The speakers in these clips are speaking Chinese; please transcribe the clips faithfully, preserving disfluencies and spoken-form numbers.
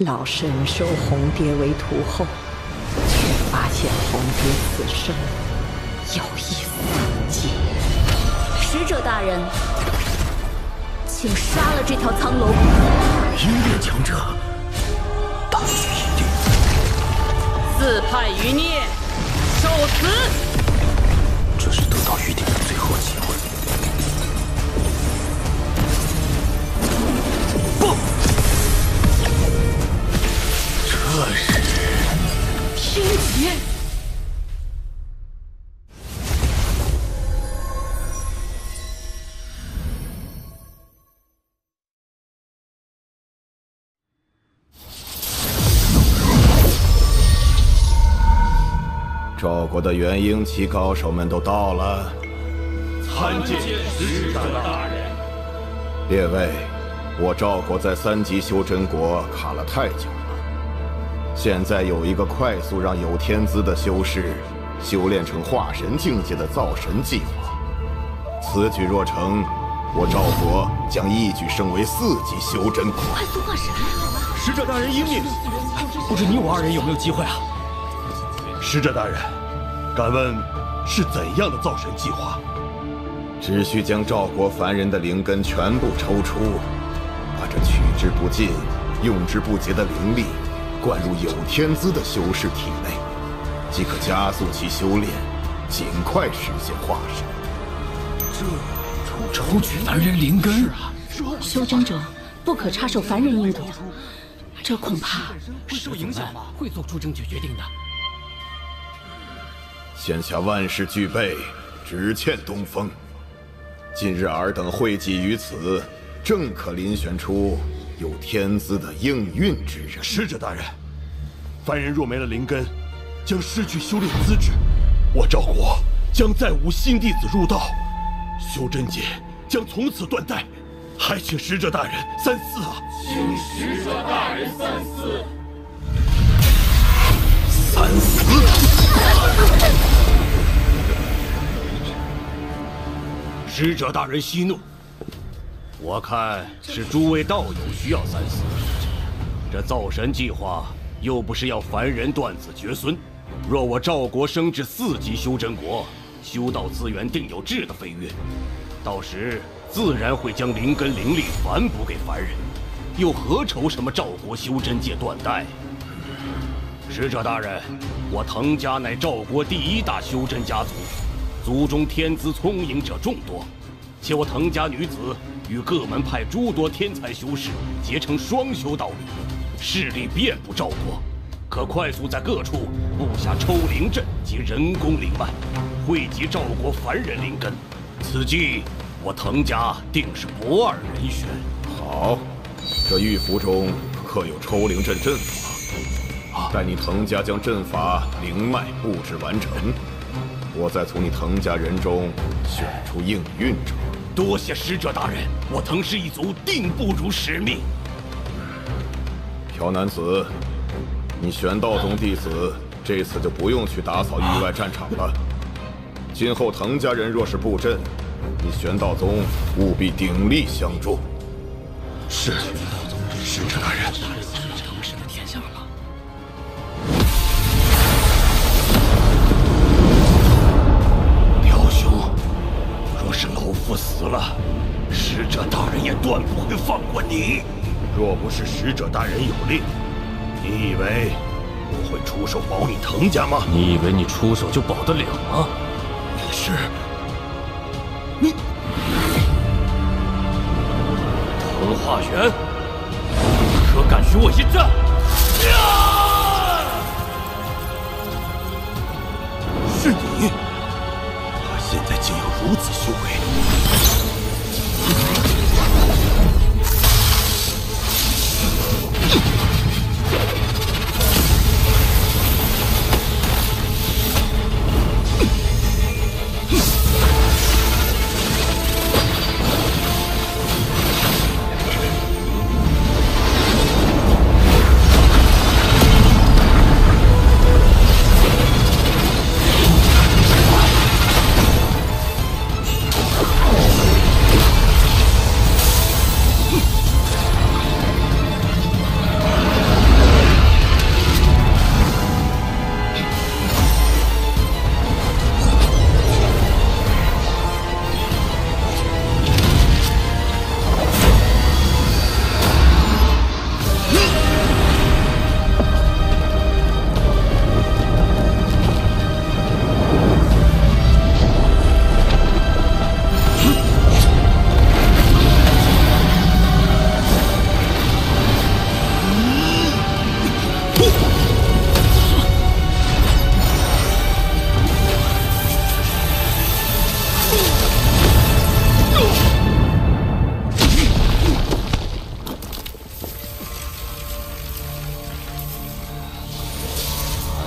老身收红蝶为徒后，却发现红蝶此生有一死计。使者大人，请杀了这条苍龙。英烈强者，大局已定。自派余孽，受死！这是得到预定的最后机会。 这是天劫。赵国的元婴期高手们都到了。参见使者大人。列位，我赵国在三级修真国卡了太久。 现在有一个快速让有天资的修士修炼成化神境界的造神计划，此举若成，我赵国将一举升为四级修真国。快速化神！使者大人英明，不知你我二人有没有机会啊？使者大人，敢问是怎样的造神计划？只需将赵国凡人的灵根全部抽出，把这取之不尽、用之不竭的灵力。 灌入有天资的修士体内，即可加速其修炼，尽快实现化神。这抽取凡人灵根啊！修真者不可插手凡人因果，这恐怕会受影响吧？会做出正确决定的。现下万事俱备，只欠东风。近日尔等汇集于此，正可遴选出。 有天资的应运之人。使者大人，凡人若没了灵根，将失去修炼资质，我赵国将再无新弟子入道，修真界将从此断代。还请使者大人三思啊！请使者大人三思。三思。使者大人息怒。 我看是诸位道友需要三思。这造神计划又不是要凡人断子绝孙，若我赵国升至四级修真国，修道资源定有质的飞跃，到时自然会将灵根灵力反哺给凡人，又何愁什么赵国修真界断代？使者大人，我滕家乃赵国第一大修真家族，族中天资聪颖者众多，且我滕家女子。 与各门派诸多天才修士结成双修道侣，势力遍布赵国，可快速在各处布下抽灵阵及人工灵脉，汇集赵国凡人灵根。此计我滕家定是不二人选。好，这玉符中刻有抽灵阵阵法，待你滕家将阵法灵脉布置完成，我再从你滕家人中选出应运者。 多谢使者大人，我滕氏一族定不辱使命。朴男子，你玄道宗弟子这次就不用去打扫域外战场了。今后滕家人若是布阵，你玄道宗务必鼎力相助。是，使者大人。这滕氏的天下了。朴兄，若是老。 我死了，使者大人也断不会放过你。若不是使者大人有令，你以为我会出手保你滕家吗？你以为你出手就保得了吗？你是你，滕化元，可敢许我一战？是你。 现在竟有如此修为，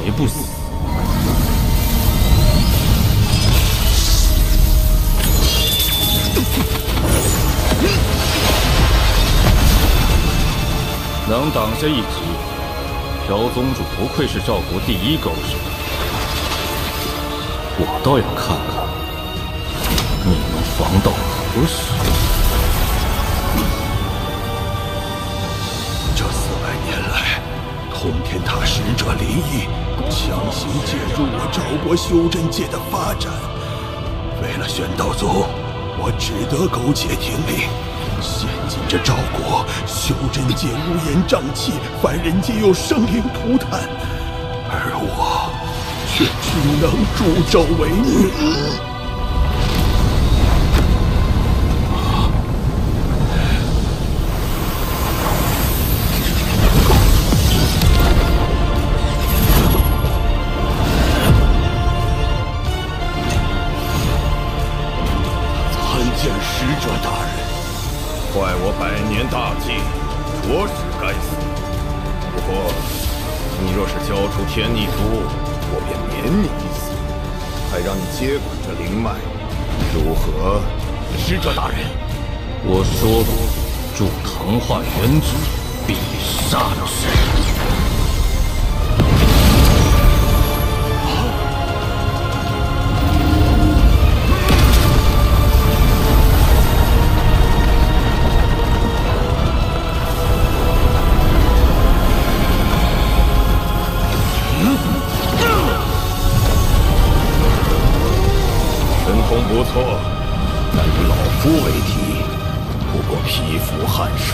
谁不死？能挡下一击，朴宗主不愧是赵国第一高手。我倒要看看你能防到何时。 通天塔使者林毅强行介入我赵国修真界的发展，为了玄道宗，我只得苟且停命。现今这赵国修真界乌烟瘴气，凡人皆又生灵涂炭，而我却只能助纣为虐。啊！ 怪我百年大计，着实该死。不过，你若是交出天逆珠，我便免你一死，还让你接管这灵脉，如何？使者大人，我说过，助藤化原子，必杀之。啊！ 不错，但以老夫为敌，不过匹夫撼树。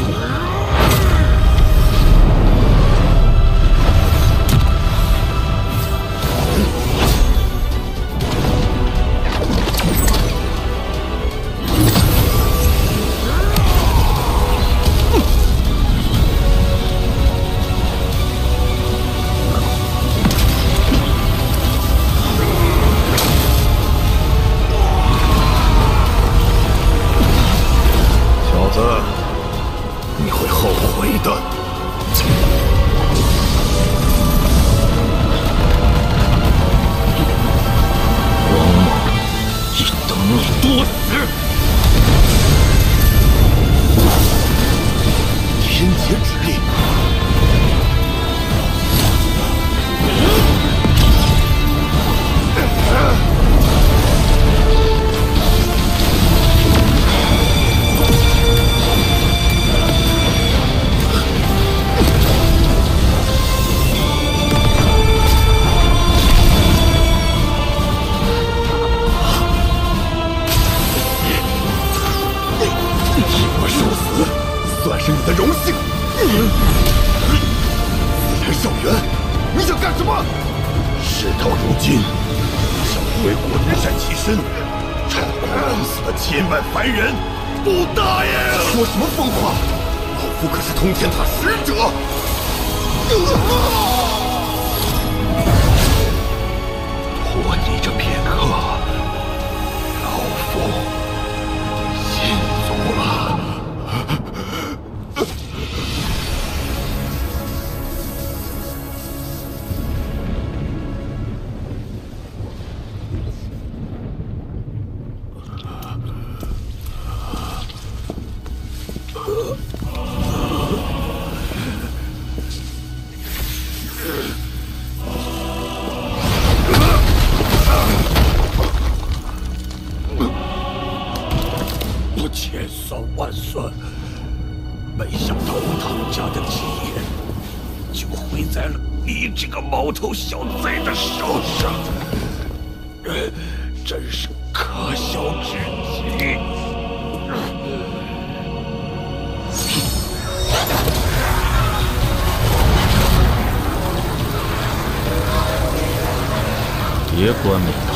别冠冕堂皇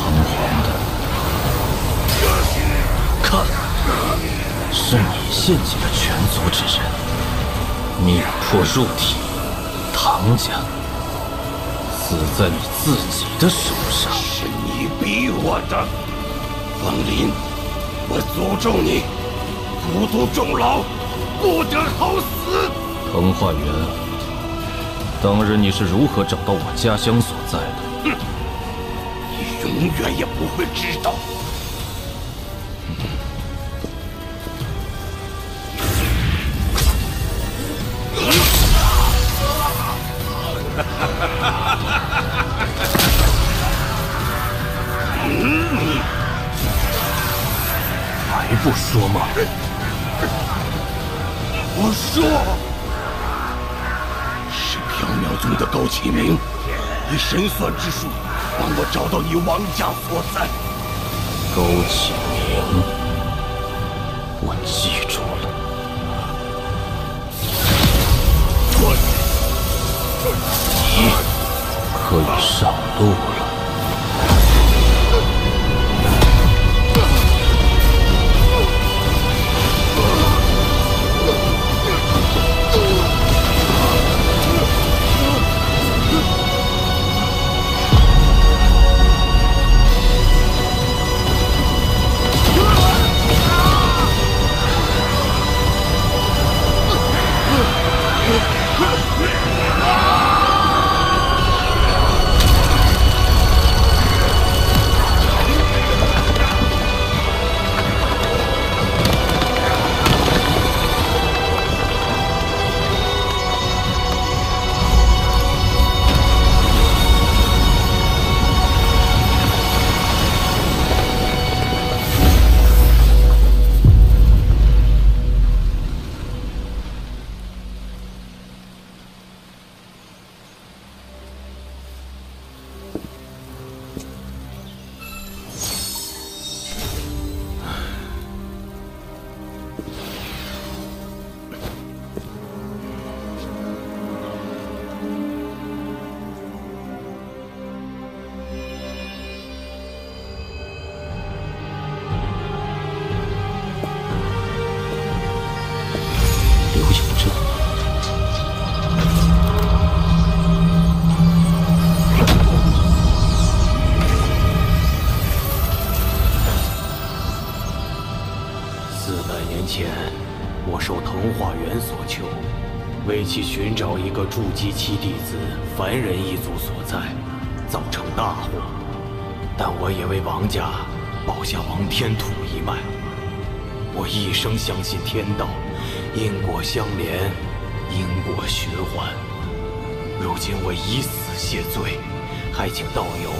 的，看，是你陷阱了全族之人，你破肉体，唐家死在你自己的手上。是你逼我的，王林，我诅咒你，孤独终老，不得好死。藤化元，当日你是如何找到我家乡所在的？嗯，你永远也不会知道。嗯，还不说吗？我说。 宗的高启明，以神算之术帮我找到你王家所在。高启明，我记住了。你可以上路了。 筑基期弟子凡人一族所在，造成大祸，但我也为王家保下王天土一脉。我一生相信天道，因果相连，因果循环。如今我以死谢罪，还请道友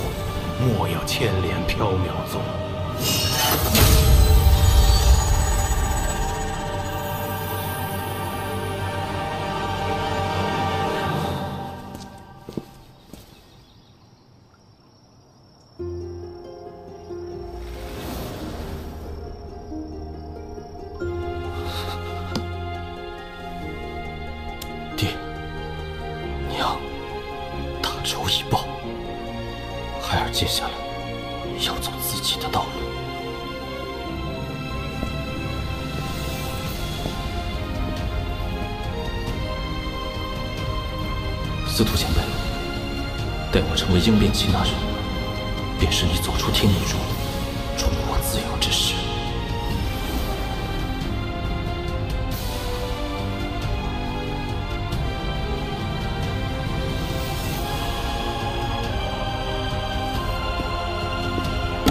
莫要牵连缥缈宗。应变擒拿人，便是你走出天意中，重获自由之时。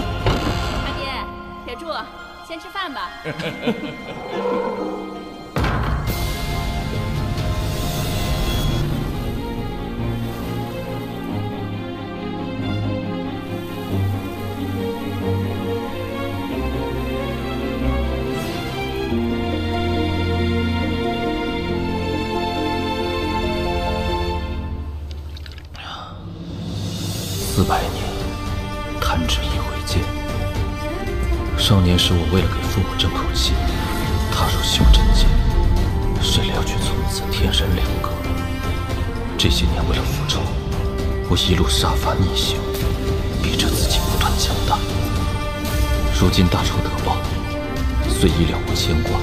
阿爹，铁柱，先吃饭吧。是我为了给父母争口气，踏入修真界，谁料却从此天人两隔。这些年为了复仇，我一路杀伐逆行，逼着自己不断强大。如今大仇得报，虽已了无牵挂，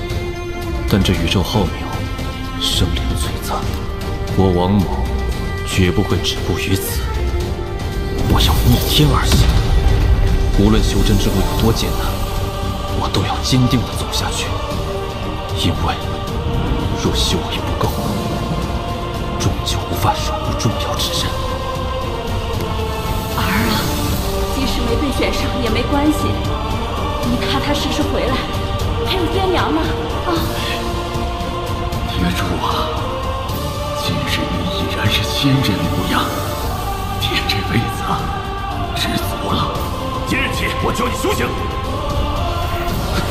但这宇宙浩渺，生灵璀璨，我王某绝不会止步于此。我要逆天而行，无论修真之路有多艰难。 我都要坚定地走下去，因为若修为不够，终就无法守护重要之人。儿啊，即使没被选上也没关系，你踏踏实实回来，陪我爹娘嘛。啊！爹主啊，今日你已然是仙人模样，爹这辈子知足了。今日起，我教你修行，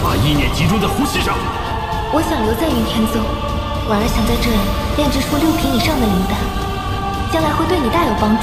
把意念集中在呼吸上。我想留在云天宗。 婉儿想在这里炼制出六品以上的灵丹，将来会对你大有帮助。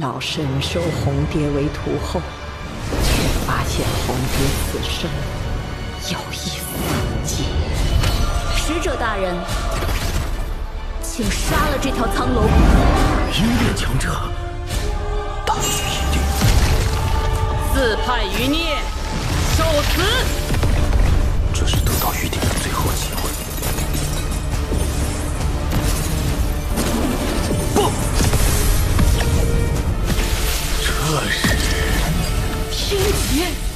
老身收红蝶为徒后，却发现红蝶此生有一死结。使者大人，请杀了这条苍龙。英烈强者，大局已定。自派余孽，受死。这是得到预定的最后机会。不。 这是天劫。